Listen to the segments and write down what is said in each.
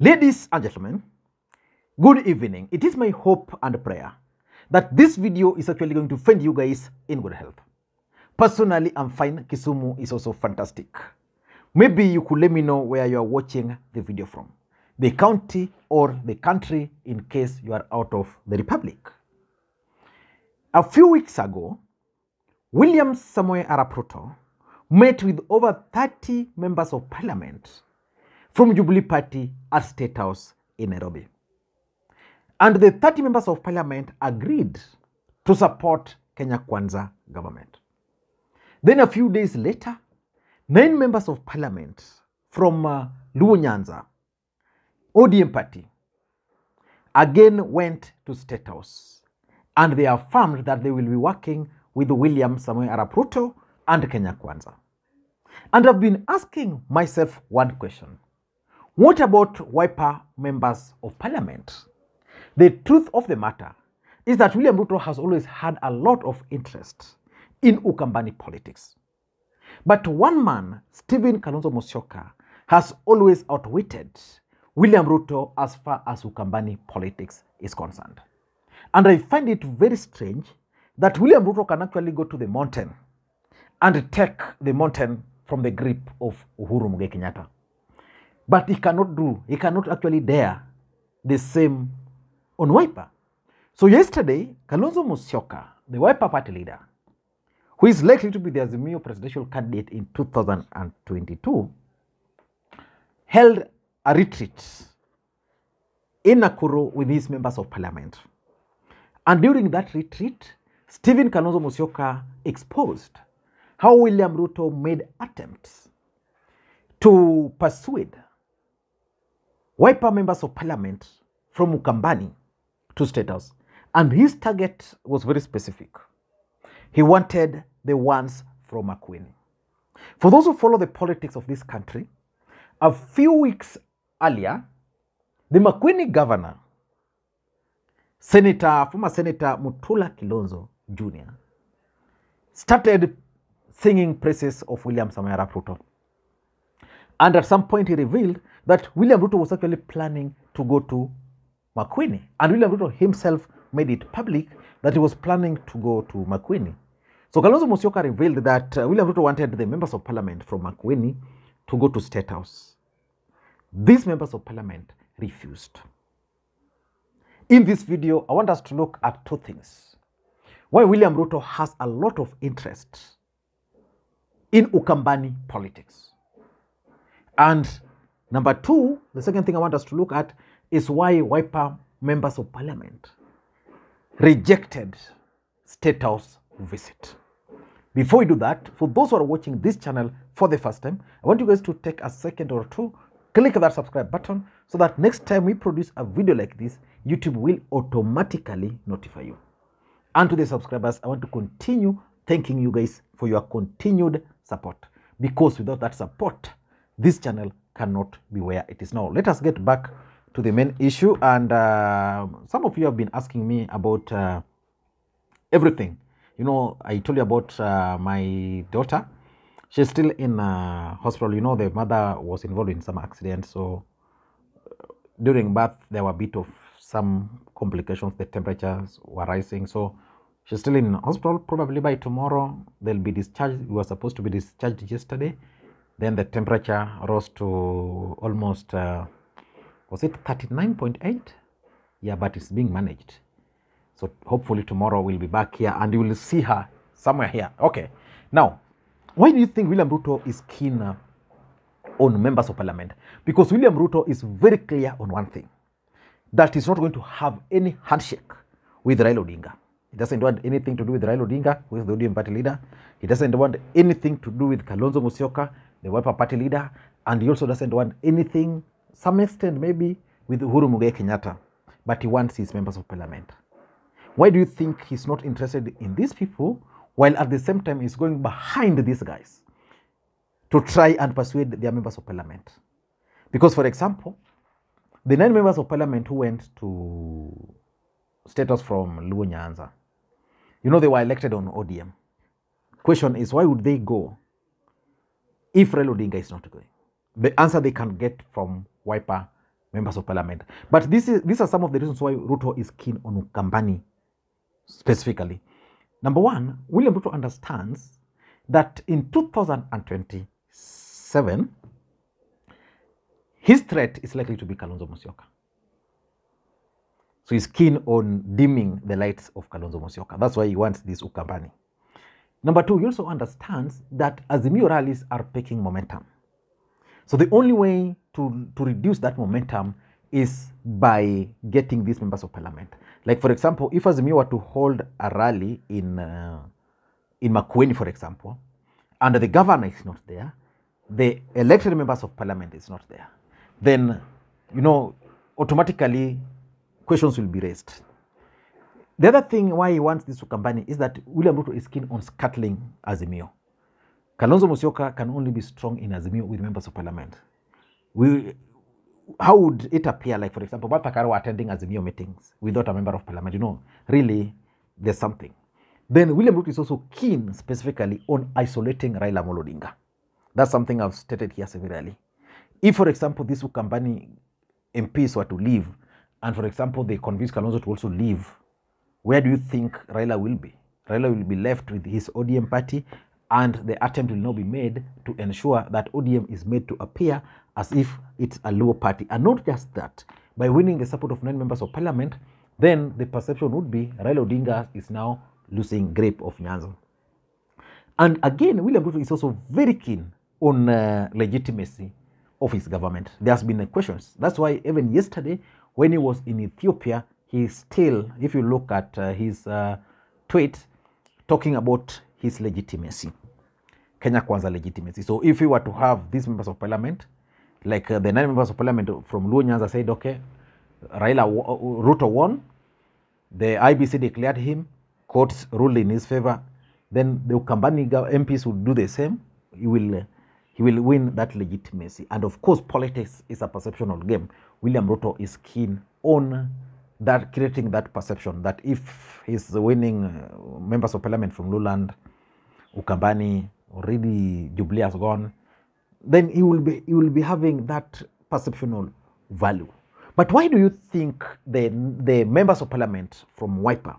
Ladies and gentlemen, good evening. It is my hope and prayer that this video is actually going to find you guys in good health. Personally, I'm fine. Kisumu is also fantastic. Maybe you could let me know where you are watching the video from, the county or the country, in case you are out of the republic. A few weeks ago, William Samoei Arap Ruto met with over 30 members of parliament from Jubilee Party at State House in Nairobi. And the 30 members of parliament agreed to support Kenya Kwanza government. Then a few days later, 9 members of parliament from Luo Nyanza, ODM party, again went to State House, and they affirmed that they will be working with William Samoei Arap Ruto and Kenya Kwanza. And I've been asking myself one question. What about Wiper members of parliament? The truth of the matter is that William Ruto has always had a lot of interest in Ukambani politics. But one man, Stephen Kalonzo Musyoka, has always outwitted William Ruto as far as Ukambani politics is concerned. And I find it very strange that William Ruto can actually go to the mountain and take the mountain from the grip of Uhuru Muigai Kenyatta. But he cannot actually dare the same on Wiper. So yesterday, Kalonzo Musyoka, the Wiper party leader, who is likely to be the Azimio presidential candidate in 2022, held a retreat in Nakuru with his members of parliament. And during that retreat, Stephen Kalonzo Musyoka exposed how William Ruto made attempts to persuade Wiper members of parliament from Ukambani to State House. And his target was very specific. He wanted the ones from Makueni. For those who follow the politics of this country, a few weeks earlier, the Makueni governor, former Senator Mutula Kilonzo Jr., started singing praises of William Samoei Arap Ruto. And at some point he revealed that William Ruto was actually planning to go to Makueni. And William Ruto himself made it public that he was planning to go to Makueni. So Kalonzo Musyoka revealed that William Ruto wanted the members of parliament from Makueni to go to State House. These members of parliament refused. In this video, I want us to look at 2 things. Why William Ruto has a lot of interest in Ukambani politics. And number 2, the second thing I want us to look at is why Wiper members of parliament rejected State House visit. Before we do that, for those who are watching this channel for the first time, I want you guys to take a second or 2, click that subscribe button, so that next time we produce a video like this, YouTube will automatically notify you. And to the subscribers, I want to continue thanking you guys for your continued support, because without that support, this channel cannot be where it is now. Let us get back to the main issue. And some of you have been asking me about everything. You know, I told you about my daughter. She's still in hospital. You know, the mother was involved in some accident. So during birth, there were a bit of some complications. The temperatures were rising. So she's still in hospital. Probably by tomorrow, they'll be discharged. We were supposed to be discharged yesterday. Then the temperature rose to almost... was it 39.8? Yeah, but it's being managed. So hopefully tomorrow we'll be back here and you will see her somewhere here. Okay. Now, why do you think William Ruto is keen on members of parliament? Because William Ruto is very clear on one thing, that he's not going to have any handshake with Raila Odinga. He doesn't want anything to do with Raila Odinga, who is the ODM party leader. He doesn't want anything to do with Kalonzo Musyoka, the Wiper party leader. And he also doesn't want anything, some extent maybe, with Uhuru Muigai Kenyatta, but he wants his members of parliament. Why do you think he's not interested in these people, while at the same time he's going behind these guys to try and persuade their members of parliament? Because, for example, the 9 members of parliament who went to State House from Luo Nyanza, you know, they were elected on ODM. Question is, why would they go if Raila Odinga is not going? The answer they can get from Wiper members of parliament. But these are some of the reasons why Ruto is keen on Ukambani specifically. Number one, William Ruto understands that in 2027, his threat is likely to be Kalonzo Musyoka. So he's keen on dimming the lights of Kalonzo Musyoka. That's why he wants this Ukambani. Number two, he also understands that Azimio rallies are picking momentum. So the only way to reduce that momentum is by getting these members of parliament. Like, for example, if Azimio were to hold a rally in Makueni, for example, and the governor is not there, the elected members of parliament is not there, then, you know, automatically questions will be raised. The other thing why he wants this Ukambani is that William Ruto is keen on scuttling Azimio. Kalonzo Musyoka can only be strong in Azimio with members of parliament. How would it appear like, for example, Martha Karua attending Azimio meetings without a member of parliament? You know, really, there's something. Then William Ruto is also keen specifically on isolating Raila Odinga. That's something I've stated here severely. If, for example, these Ukambani MPs were to leave, and, for example, they convince Kalonzo to also leave, where do you think Raila will be? Raila will be left with his ODM party, and the attempt will now be made to ensure that ODM is made to appear as if it's a Luo party. And not just that, by winning the support of 9 members of parliament, then the perception would be Raila Odinga is now losing grip of Nyanza. And again, William Ruto is also very keen on legitimacy of his government. There has been questions. That's why even yesterday, when he was in Ethiopia, he still, if you look at his tweet, talking about his legitimacy, Kenya Kwanza legitimacy. So if we were to have these members of parliament, like the 9 members of parliament from Luo Nyanza said, okay, Ruto won, the IBC declared him, courts ruled in his favor, then the Ukambani MPs would do the same. He will win that legitimacy. And of course, politics is a perceptional game. William Ruto is keen on that, creating that perception that if he's winning members of parliament from Luland, Ukambani, already Jubilee has gone, then he will be having that perceptional value. But why do you think the members of parliament from Wiper,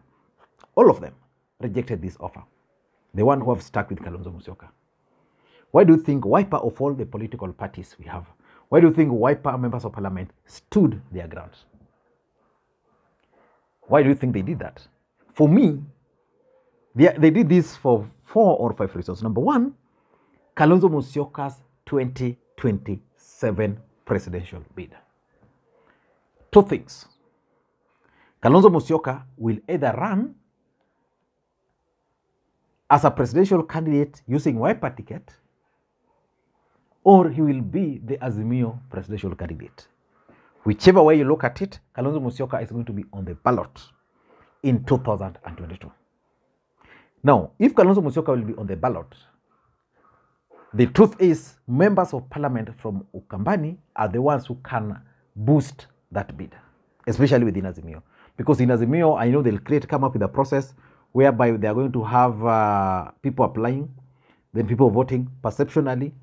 all of them, rejected this offer? The one who have stuck with Kalonzo Musyoka. Why do you think Wiper, of all the political parties we have, why do you think Wiper members of parliament stood their ground? Why do you think they did that? For me, they did this for 4 or 5 reasons. Number one, Kalonzo Musyoka's 2027 presidential bid. 2 things. Kalonzo Musyoka will either run as a presidential candidate using Wiper ticket, or he will be the Azimio presidential candidate. Whichever way you look at it, Kalonzo Musyoka is going to be on the ballot in 2022. Now, if Kalonzo Musyoka will be on the ballot, the truth is members of parliament from Ukambani are the ones who can boost that bid, especially within Azimio. Because in Azimio, I know they'll come up with a process whereby they are going to have people applying, then people voting perceptionally.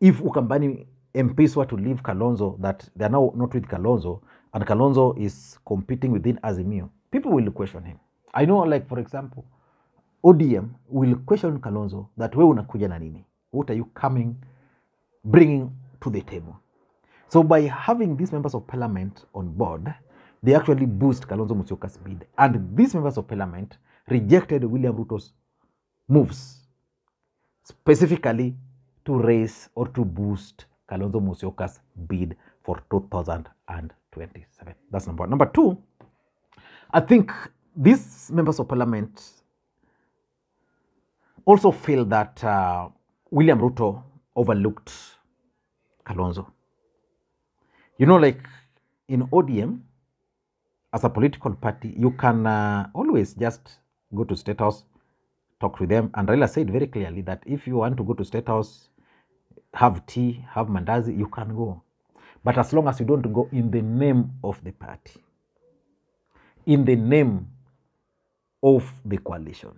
If Ukambani MPs were to leave Kalonzo, that they are now not with Kalonzo, and Kalonzo is competing within Azimio, people will question him. I know, like, for example, ODM will question Kalonzo that we unakuja na nini? What are you bringing to the table? So by having these members of parliament on board, they actually boost Kalonzo Musyoka's bid. And these members of parliament rejected William Ruto's moves, specifically to raise or to boost Kalonzo Musyoka's bid for 2027. That's number one. Number two, I think these members of parliament also feel that William Ruto overlooked Kalonzo. You know, like in ODM, as a political party, you can always just go to State House, talk with them. And Raila said very clearly that if you want to go to State House, have tea, have mandazi, you can go. But as long as you don't go in the name of the party, in the name of the coalition.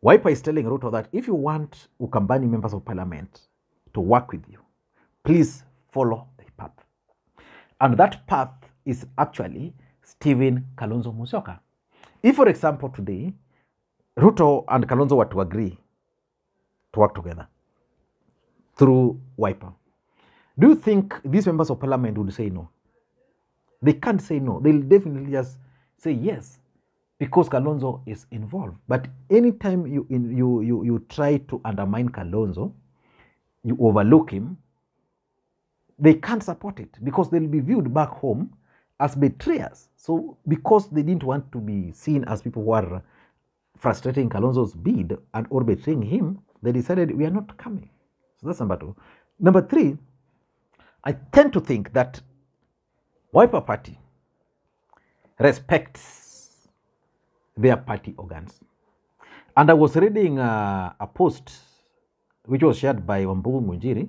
Wiper is telling Ruto that if you want Ukambani members of parliament to work with you, please follow the And that path is actually Stephen Kalonzo Musyoka. If, for example, today, Ruto and Kalonzo were to agree to work together through Wiper, do you think these members of parliament would say no? They can't say no. They'll definitely just say yes, because Kalonzo is involved. But anytime you try to undermine Kalonzo, you overlook him, they can't support it because they'll be viewed back home as betrayers. So because they didn't want to be seen as people who are frustrating Kalonzo's bid and or betraying him, they decided we are not coming. So that's number two. Number three, I tend to think that Wiper Party respects their party organs. And I was reading a post which was shared by Wambugu Ngunjiri.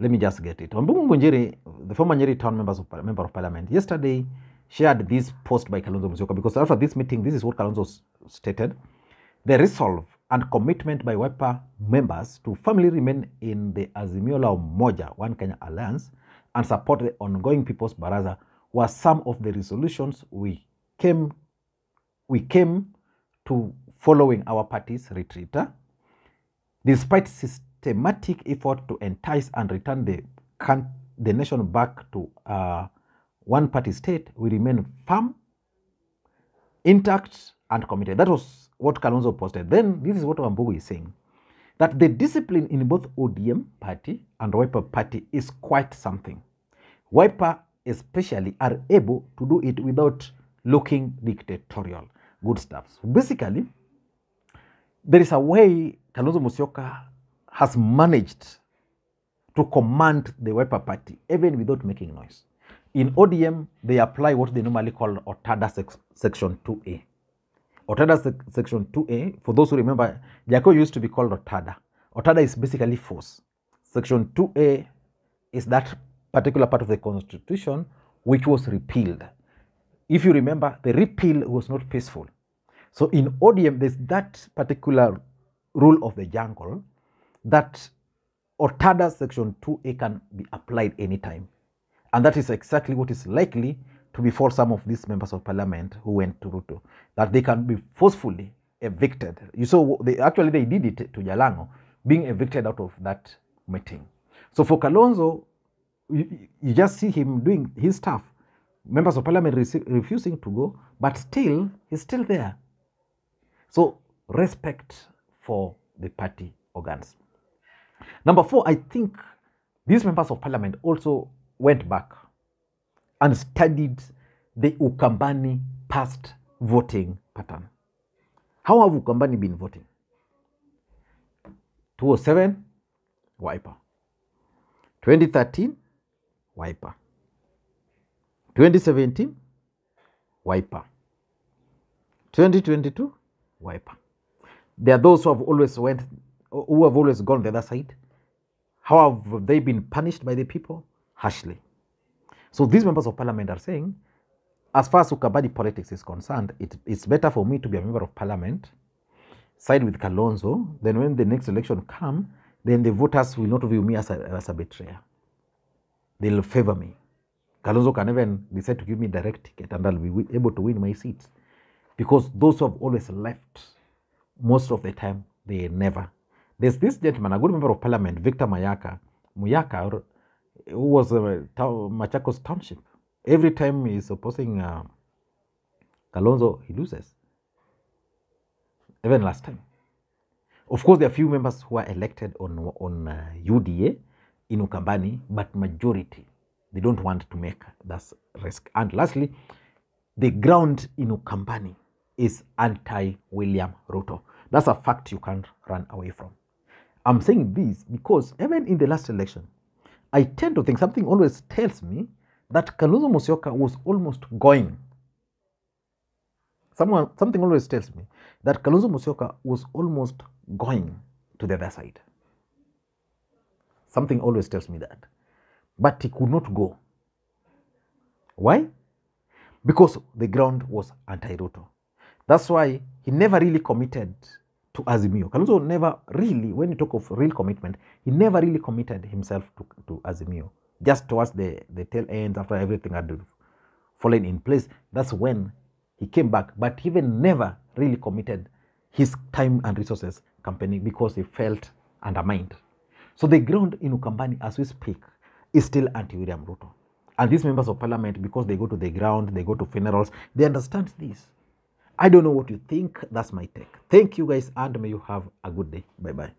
Let me just get it. Wambugu Ngunjiri, the former Nyeri town member of parliament, yesterday shared this post by Kalonzo Musyoka, because after this meeting, this is what Kalonzo stated: the resolve and commitment by Wiper members to firmly remain in the Azimio la Umoja, One Kenya Alliance, and support the ongoing People's Baraza were some of the resolutions we came to following our party's retreat. Despite systematic effort to entice and return the nation back to one-party state, we remain firm, intact, and committed. That was what Kalonzo posted. Then this is what Wambugu is saying, that the discipline in both ODM party and Wiper party is quite something. Wiper especially are able to do it without looking dictatorial. Good stuff. So basically, there is a way Kalonzo Musyoka has managed to command the Wiper party, even without making noise. In ODM, they apply what they normally call OTADA Section 2A. OTADA Section 2A, for those who remember, Jaco used to be called OTADA. OTADA is basically force. Section 2A is that particular part of the constitution which was repealed. If you remember, the repeal was not peaceful. So in ODM, there's that particular rule of the jungle that OTADA Section 2A can be applied anytime. And that is exactly what is likely to befall some of these members of parliament who went to Ruto, that they can be forcefully evicted. You saw, they did it to Jalango, being evicted out of that meeting. So for Kalonzo, you just see him doing his stuff. Members of parliament refusing to go, but still, he's still there. So respect for the party organs. Number four, I think these members of parliament also went back and studied the Ukambani past voting pattern. How have Ukambani been voting? 2007, Wiper. 2013, Wiper. 2017, Wiper. 2022, Wiper. There are those who have always gone the other side. How have they been punished by the people? Harshly. So these members of parliament are saying, as far as Ukambani politics is concerned, it's better for me to be a member of parliament, side with Kalonzo, then when the next election comes, then the voters will not view me as a betrayer. They'll favor me. Kalonzo can even decide to give me a direct ticket and I'll be able to win my seats. Because those who have always left, most of the time, they never. There's this gentleman, a good member of parliament, Victor Muyaka, who was Machakos township. Every time he's opposing Kalonzo, he loses. Even last time. Of course, there are few members who are elected on UDA in Ukambani, but majority, they don't want to make that risk. And lastly, the ground in Ukambani is anti-William Ruto. That's a fact you can't run away from. I'm saying this because even in the last election, I tend to think, something always tells me, that Kalonzo Musyoka was almost going. Something always tells me that Kalonzo Musyoka was almost going to the other side. Something always tells me that. But he could not go. Why? Because the ground was anti-Ruto. That's why he never really committed to Azimio. Kalonzo never really, when you talk of real commitment, he never really committed himself to Azimio. just towards the tail end, after everything had fallen in place, that's when he came back. But even never really committed his time and resources campaigning because he felt undermined. So the ground in Ukambani as we speak is still anti-William Ruto. And these members of parliament, because they go to the ground, they go to funerals, they understand this. I don't know what you think. That's my take. Thank you guys, and may you have a good day. Bye-bye.